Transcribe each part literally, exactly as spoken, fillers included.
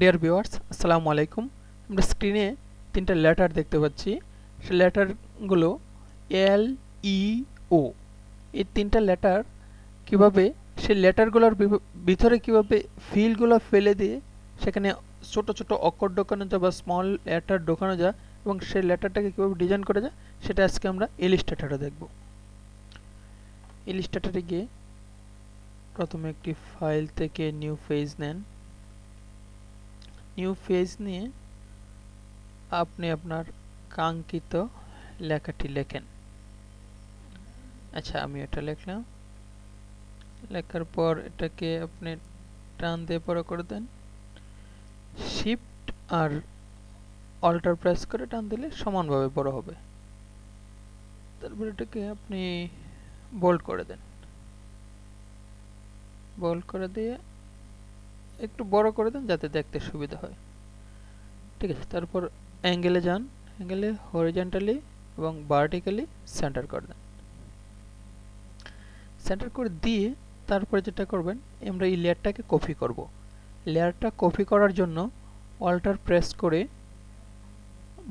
Dear viewers अस्सलामु आलैकुम আমরা স্ক্রিনে তিনটা লেটার দেখতে পাচ্ছি সেই লেটার গুলো এল ই ও এই তিনটা লেটার কিভাবে সেই লেটার গুলোর ভিতরে কিভাবে ফিল গুলো ফেলে দিয়ে সেখানে ছোট ছোট অক্ষর ঢোকানো যায় বা স্মল লেটার ঢোকানো যায় এবং সেই লেটারটাকে কিভাবে ডিজাইন করা যায় সেটা আজকে আমরা ইলাস্ট্রেটরে দেখব ইলাস্ট্রেটরে গিয়ে প্রথমে একটি ফাইল থেকে নিউ পেজ নেন নিউ পেজ নিয়ে আপনি আপনার কাঙ্ক্ষিত লেখাটি লেখেন আচ্ছা আমি এটা লিখলাম লেখার পর এটাকে আপনি টান দিয়ে বড় করে দেন শিফট আর অল্টার প্রেস করে টান দিলে সমানভাবে বড় হবে তারপর এটাকে আপনি বোল্ড করে দেন বোল্ড করে দিয়ে একটু বড় করে দেন যাতে দেখতে সুবিধা হয় ঠিক আছে তারপর অ্যাঙ্গেলে যান অ্যাঙ্গেলে হরিজন্টালি এবং ভার্টিক্যালি সেন্টার করে দেন সেন্টার করে দিয়ে তারপরে যেটা করবেন আমরা এই লেয়ারটাকে কপি করব লেয়ারটা কপি করার জন্য অল্টার প্রেস করে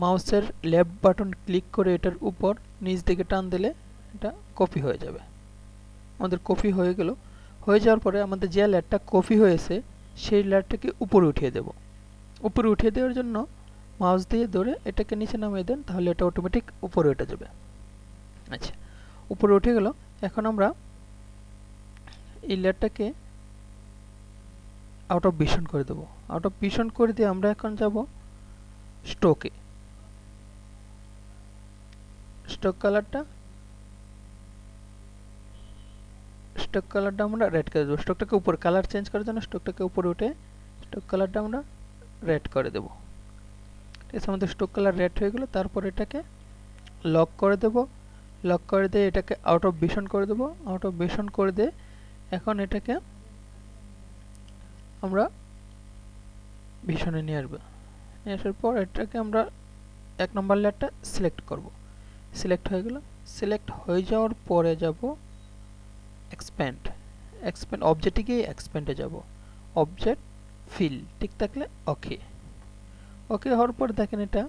মাউসের লেফট বাটন ক্লিক করে এটার উপর নিচ দিকে টান দিলে এটা কপি হয়ে যাবে আমাদের কপি হয়ে গেল হয়ে যাওয়ার পরে আমাদের যে লেয়ারটা কপি হয়েছে সেই লেয়ারটাকে উপরে উঠিয়ে দেব উপরে উঠিয়ে দেওয়ার জন্য মাউস দিয়ে ধরে এটাকে নিচে নামিয়ে দেন তাহলে এটা অটোমেটিক উপরে উঠে যাবে আচ্ছা উপরে উঠে গেল এখন আমরা এই লেয়ারটাকে আউট অফ ভিশন করে দেব আউট অফ ভিশন করে দিয়ে আমরা এখন যাব স্ট্রোকে স্ট্রোক কালারটা স্ট্রোক কালারটা আমরা রেড করে দেব স্ট্রোকটাকে উপর কালার চেঞ্জ করার জন্য স্ট্রোকটাকে উপরে উঠে স্ট্রোক কালারটা আমরা রেড করে দেব এর সাথে স্ট্রোক কালার রেড হয়ে গেল তারপর এটাকে লক করে দেব লক করে দিয়ে এটাকে আউট অফ ভিশন করে দেব আউট অফ ভিশন করে দিয়ে এখন এটাকে আমরা ভিশনে নিয়ে আসব নিয়ে আসার পর এটাকে আমরা এক নম্বর লেয়ারটা সিলেক্ট করব সিলেক্ট হয়ে গেল সিলেক্ট হয়ে যাওয়ার পরে যাব এক্সপ্যান্ড এক্সপ্যান্ড অবজেক্টে গিয়ে এক্সপ্যান্ডে যাব অবজেক্ট ফিল ঠিক থাকলে ওকে ওকে হওয়ার পর দেখেন এটা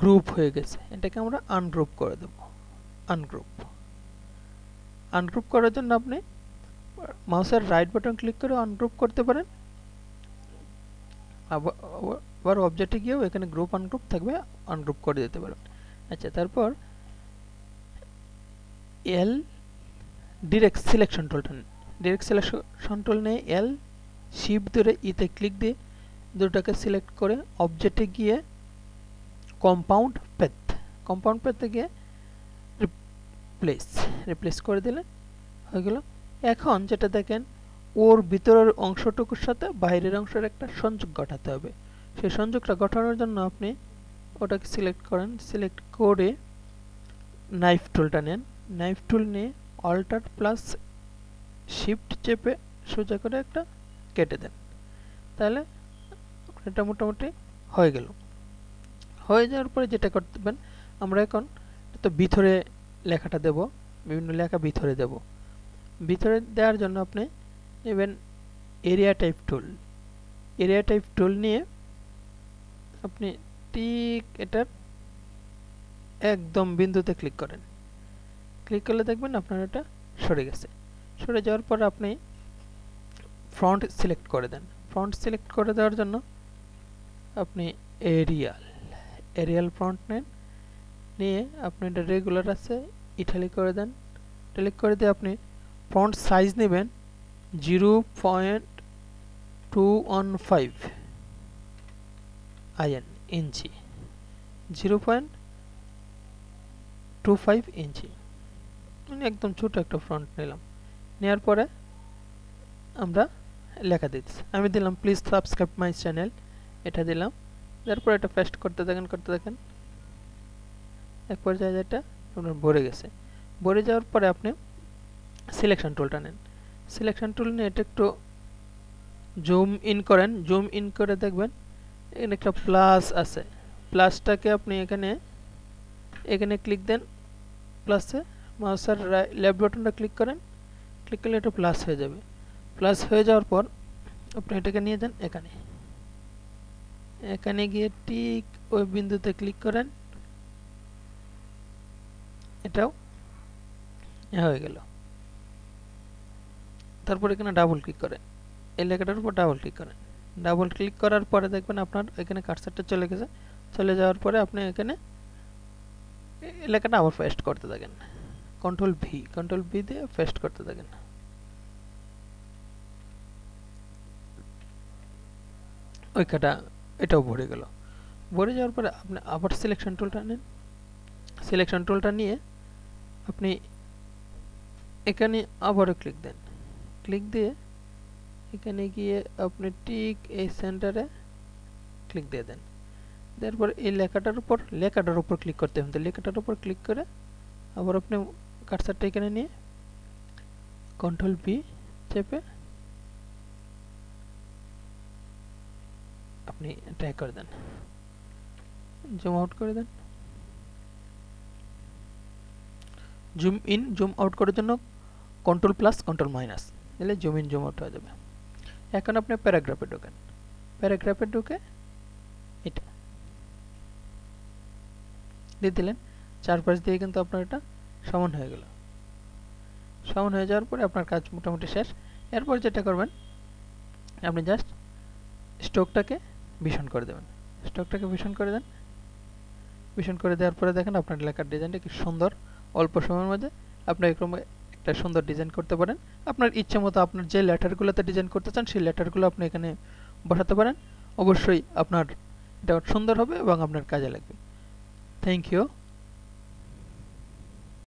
গ্রুপ হয়ে গেছে এটাকে আমরা আনগ্রুপ করে দেব আনগ্রুপ আনগ্রুপ করার জন্য আপনি মাউসের রাইট বাটন ক্লিক করে আনগ্রুপ করতে পারেন আবার অবজেক্টে গিয়েও এখানে গ্রুপ আনগ্রুপ থাকবে আনগ্রুপ করে দিতে পারেন আচ্ছা তারপর এল ডিরেক্ট সিলেকশন টুলটা ডিরেক্ট সিলেকশন টুল নিয়ে এল শিফট ধরে ইতে ক্লিক দিয়ে দুটোকে সিলেক্ট করে অবজেক্টে গিয়ে কম্পাউন্ড প্যাথ কম্পাউন্ড প্যাথে গিয়ে রিপ্লেস রিপ্লেস করে দিলে হয়ে গেল এখন যেটা দেখেন ওর ভিতরের অংশটুকুর সাথে বাইরের অংশের একটা সংযোগ ঘটাতে হবে সেই সংযোগটা ঘটানোর জন্য আপনি ওটাকে সিলেক্ট করেন সিলেক্ট করে নাইফ টুলটা নেন নাইফ টুল নিয়ে অল্টার প্লাস শিফট চেপে সোজা করে একটা কেটে দেন তাহলে এটা মোটামুটি হয়ে গেল হয়ে যাওয়ার পরে যেটা করতেবেন আমরা এখন তো ভিতরে লেখাটা দেব বিভিন্ন লেখা ভিতরে দেব ভিতরে দেওয়ার জন্য আপনি নেবেন area type tool area type tool নিয়ে আপনি ঠিক এটার একদম বিন্দুতে ক্লিক করেন ক্লিক করলে দেখবেন আপনার এটা সরে গেছে সরে যাওয়ার পর আপনি ফ্রন্ট সিলেক্ট করে দেন ফ্রন্ট সিলেক্ট করে দেওয়ার জন্য আপনি এরিয়াল এরিয়াল ফ্রন্ট নেন নিয়ে আপনি এটা রেগুলার আছে ইটালিক করে দেন ইটালিক করে দিয়ে আপনি ফ্রন্ট সাইজ নেবেন zero point two one five IN inch zero point two five inch মানে একদম ছোট একটা ফ্রন্ট নিলাম নেওয়ার পরে আমরা লেখা দিচ্ছি আমি দিলাম প্লিজ সাবস্ক্রাইব মাই চ্যানেল এটা দিলাম তারপর এটা পেস্ট করতে থাকেন করতে থাকেন এক পর্যায়ে এটা আপনার ভরে গেছে ভরে যাওয়ার পরে আপনি সিলেকশন টুলটা নেন সিলেকশন টুল নিয়ে এটা একটু জুম ইন করেন জুম ইন করে দেখবেন এখানে একটা প্লাস আছে প্লাসটাকে আপনি এখানে এখানে ক্লিক দেন প্লাসে মাউসের লেফট বাটনটা ক্লিক করেন ক্লিক করলে এটা প্লাস হয়ে যাবে প্লাস হয়ে যাওয়ার পর আপনি এটাকে নিয়ে যান এখানে এখানে গিয়ে ঠিক ওই বিন্দুতে ক্লিক করেন, এটাও হয়ে গেল। তারপর এখানে ডাবল ক্লিক করেন, এই লেখাটার উপর ডাবল ক্লিক করেন। ডাবল ক্লিক করার পরে দেখবেন আপনার এখানে কার্সারটা চলে গেছে। চলে যাওয়ার পরে আপনি এখানে এই লেখাটা আবার পেস্ট করতে থাকেন, কন্ট্রোল ভি কন্ট্রোল ভি দিয়ে পেস্ট করতে থাকেন। ওইখানটা এটাও ভরে গেল। ভরে যাওয়ার পরে আপনি আবার সিলেকশন টুলটা নেন। সিলেকশন টুলটা নিয়ে আপনি এখানে আবারও ক্লিক দেন। ক্লিক দিয়ে এখানে গিয়ে আপনি ঠিক এই সেন্টারে ক্লিক দিয়ে দেন। দেওয়ার পর এই লেখাটার উপর লেখাটার উপর ক্লিক করতে হবে। লেখাটার উপর ক্লিক করে আবার আপনি কার্সারটা এখানে নিয়ে কন্ট্রোল বি চেপে আপনি ট্যাগ করে দেন, জুম আউট করে দেন। জুম ইন জুম আউট করার জন্য কন্ট্রোল প্লাস কন্ট্রোল মাইনাস দিলে জুম ইন জুম আউট হয়ে যাবে। এখন আপনি প্যারাগ্রাফে ঢোকেন, প্যারাগ্রাফে ঢুকে এটা দিয়ে দিলেন। চারপাশ দিয়ে কিন্তু আপনার এটা সমান হয়ে গেল। সমান হয়ে যাওয়ার পরে আপনার কাজ মোটামুটি শেষ। এরপর যেটা করবেন, আপনি জাস্ট স্ট্রোকটাকে ভীষণ করে দেবেন। স্ট্রোকটাকে ভীষণ করে দেন। ভীষণ করে দেওয়ার পরে দেখেন আপনার লেখার ডিজাইনটা কি সুন্দর। অল্প সময়ের মধ্যে আপনি এরকম একটা সুন্দর ডিজাইন করতে পারেন। আপনার ইচ্ছে মতো আপনার যে লেটারগুলোতে ডিজাইন করতে চান সেই লেটারগুলো আপনি এখানে বসাতে পারেন। অবশ্যই আপনার এটা সুন্দর হবে এবং আপনার কাজে লাগবে। Thank you.